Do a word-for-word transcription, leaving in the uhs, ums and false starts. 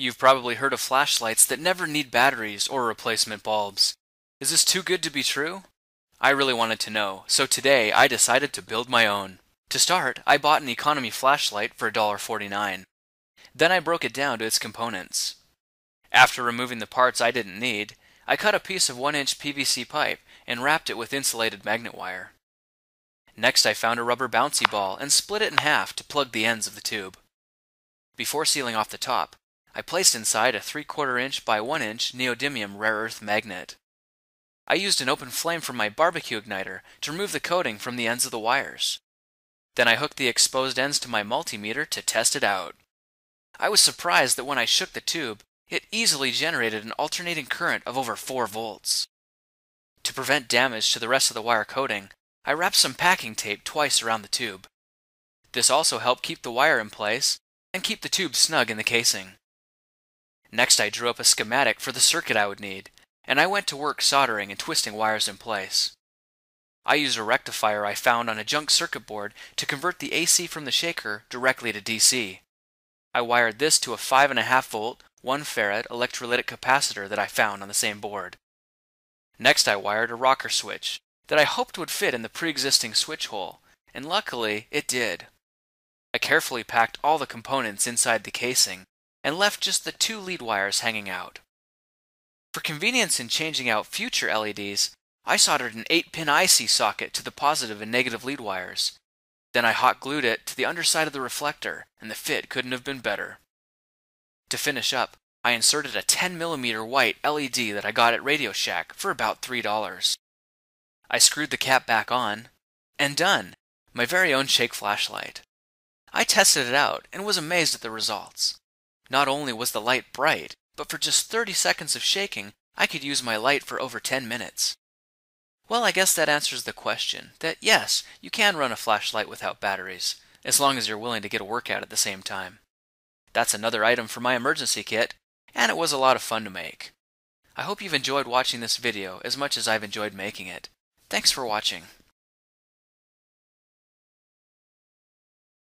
You've probably heard of flashlights that never need batteries or replacement bulbs. Is this too good to be true? I really wanted to know, so today I decided to build my own. To start, I bought an economy flashlight for a dollar forty-nine. Then I broke it down to its components. After removing the parts I didn't need, I cut a piece of one inch P V C pipe and wrapped it with insulated magnet wire. Next, I found a rubber bouncy ball and split it in half to plug the ends of the tube. Before sealing off the top, I placed inside a three quarter inch by one inch neodymium rare earth magnet. I used an open flame from my barbecue igniter to remove the coating from the ends of the wires. Then I hooked the exposed ends to my multimeter to test it out. I was surprised that when I shook the tube, it easily generated an alternating current of over four volts. To prevent damage to the rest of the wire coating, I wrapped some packing tape twice around the tube. This also helped keep the wire in place and keep the tube snug in the casing. Next, I drew up a schematic for the circuit I would need, and I went to work soldering and twisting wires in place. I used a rectifier I found on a junk circuit board to convert the A C from the shaker directly to D C. I wired this to a five point five volt, one farad electrolytic capacitor that I found on the same board. Next, I wired a rocker switch that I hoped would fit in the pre-existing switch hole, and luckily it did. I carefully packed all the components inside the casing and left just the two lead wires hanging out. For convenience in changing out future L E Ds, I soldered an eight pin I C socket to the positive and negative lead wires. Then I hot glued it to the underside of the reflector, and the fit couldn't have been better. To finish up, I inserted a ten millimeter white L E D that I got at Radio Shack for about three dollars. I screwed the cap back on, and done! My very own shake flashlight. I tested it out and was amazed at the results. Not only was the light bright, but for just thirty seconds of shaking, I could use my light for over ten minutes. Well, I guess that answers the question that yes, you can run a flashlight without batteries, as long as you're willing to get a workout at the same time. That's another item for my emergency kit, and it was a lot of fun to make. I hope you've enjoyed watching this video as much as I've enjoyed making it. Thanks for watching.